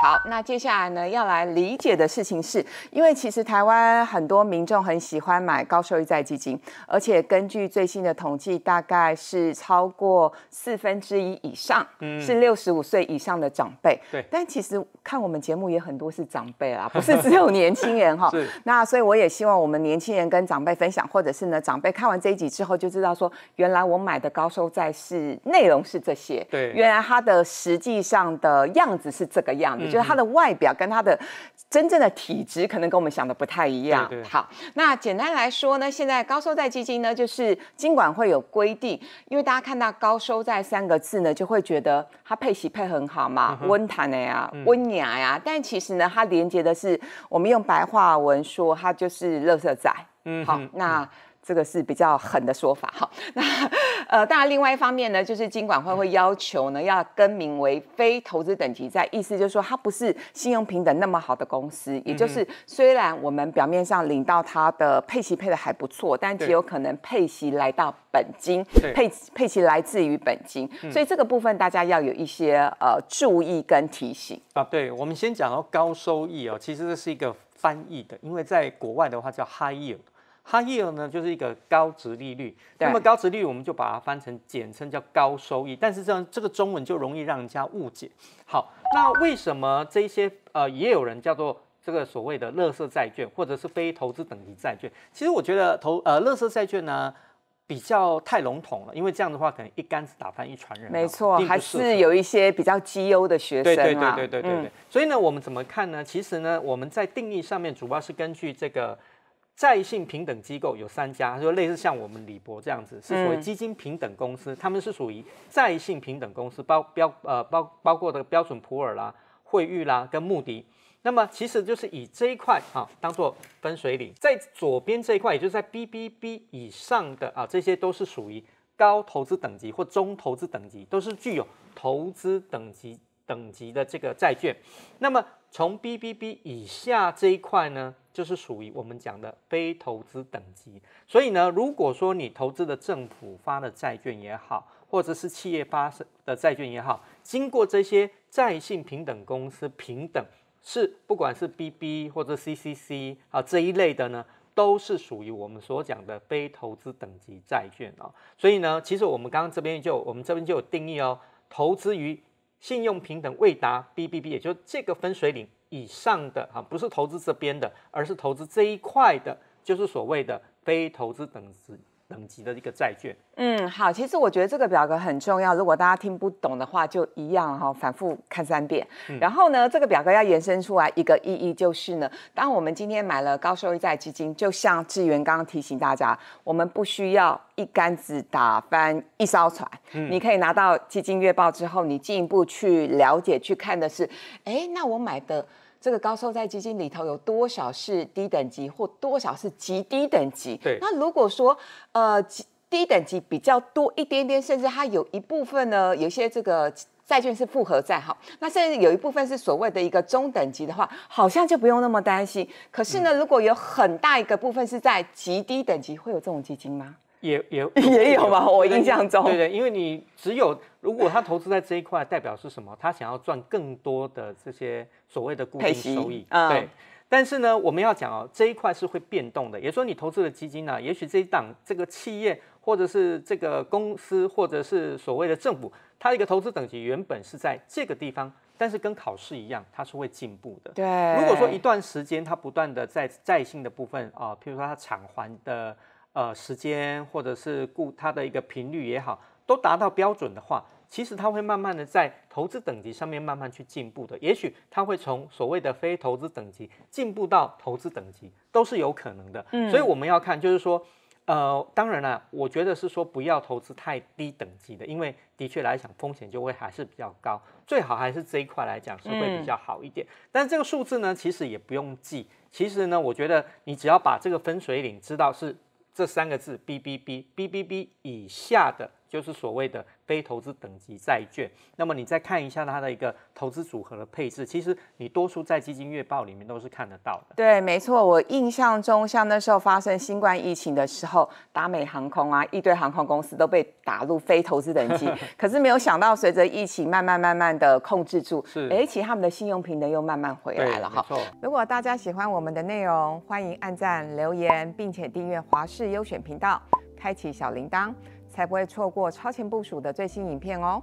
好，那接下来呢，要来理解的事情是，因为其实台湾很多民众很喜欢买高收益债基金，而且根据最新的统计，大概是超过1/4以上，是65岁以上的长辈。对，但其实看我们节目也很多是长辈啦，不是只有年轻人哈。那所以我也希望我们年轻人跟长辈分享，或者是呢，长辈看完这一集之后就知道说，原来我买的高收债是内容是这些，对，原来它的实际上的样子是这个样子。就是它的外表跟它的真正的体质可能跟我们想的不太一样。对对。好，那简单来说呢，现在高收债基金呢，就是金管会有规定，因为大家看到高收债3个字呢，就会觉得它配息配很好嘛，温坦的呀，温雅呀，但其实呢，它连接的是我们用白话文说，它就是垃圾债。好，那这个是比较狠的说法。好，那当然另外一方面呢，就是金管会会要求呢，要更名为非投资等级债，意思就是说它不是信用平等那么好的公司，也就是虽然我们表面上领到它的配息配的还不错，但极有可能配息来到本金，配息来自于本金，所以这个部分大家要有一些注意跟提醒啊。对，我们先讲到高收益哦，其实这是一个翻译的，因为在国外的话叫 High yield。High yield 呢，就是一个高殖利率。那么高殖利率，我们就把它翻成简称叫高收益。但是这个中文就容易让人家误解。好，那为什么这些也有人叫做这个所谓的垃圾债券，或者是非投资等级债券？其实我觉得垃圾债券呢，比较太笼统了，因为这样的话可能一竿子打翻一船人。没错，还是有一些比较绩优的学生啊。对。所以呢，我们怎么看呢？其实呢，我们在定义上面主要是根据这个。债信平等机构有3家，就类似像我们理柏这样子，是属于基金平等公司，他们是属于债信平等公司，包括的标准普尔啦、惠誉啦跟穆迪。那么其实就是以这一块啊当做分水岭，在左边这一块，也就是在 BBB 以上的啊，这些都是属于高投资等级或中投资等级，都是具有投资等级的这个债券。那么从 BBB 以下这一块呢，就是属于我们讲的非投资等级。所以呢，如果说你投资的政府发的债券也好，或者是企业发的债券也好，经过这些债信平等公司平等，是不管是 BB 或者 CCC 啊这一类的呢，都是属于我们所讲的非投资等级债券哦。所以呢，其实我们这边就有定义哦，投资于信用平等未达 BBB， 也就是这个分水岭以上的啊，不是投资这边的，而是投资这一块的，就是所谓的非投资等级的一个债券。好，其实我觉得这个表格很重要，如果大家听不懂的话，就一样哈，反复看3遍。然后呢，这个表格要延伸出来一个意义，就是呢，当我们今天买了高收益债基金，就像志源刚刚提醒大家，我们不需要一竿子打翻一艘船。你可以拿到基金月报之后，你进一步去了解、去看的是，哎，那我买的这个高收债基金里头有多少是低等级，或多少是极低等级？对。那如果说低等级比较多一点点，甚至它有一部分呢，有些这个债券是复合债，好，那甚至有一部分是所谓的一个中等级的话，好像就不用那么担心。可是呢，如果有很大一个部分是在极低等级，会有这种基金吗？也有吧，我印象中。对，因为你只有如果他投资在这一块，代表是什么？他想要赚更多的这些所谓的固定收益。对。但是呢，我们要讲哦，这一块是会变动的。也就是说，你投资的基金呢、啊，也许这一档这个企业，或者是这个公司，或者是所谓的政府，它的一个投资等级原本是在这个地方，但是跟考试一样，它是会进步的。对。如果说一段时间它不断的在债信的部分啊、譬如说它偿还的时间，或者是它的一个频率也好，都达到标准的话，其实它会慢慢的在投资等级上面慢慢去进步的，也许它会从所谓的非投资等级进步到投资等级，都是有可能的。所以我们要看，就是说，当然啦，我觉得是说不要投资太低等级的，因为的确来讲风险就会还是比较高，最好还是这一块来讲是会比较好一点。但是这个数字呢，其实也不用记，其实呢，我觉得你只要把这个分水岭知道是这3个字 BBB，BBB 以下的就是所谓的非投资等级债券。那么你再看一下它的一个投资组合的配置，其实你多数在基金月报里面都是看得到的。对，没错。我印象中，像那时候发生新冠疫情的时候，达美航空啊，一堆航空公司都被打入非投资等级。可是没有想到，随着疫情慢慢的控制住，哎，其实他们的信用平等又慢慢回来了哈。如果大家喜欢我们的内容，欢迎按赞、留言，并且订阅华视优选频道，开启小铃铛。才不会错过超前部署的最新影片哦。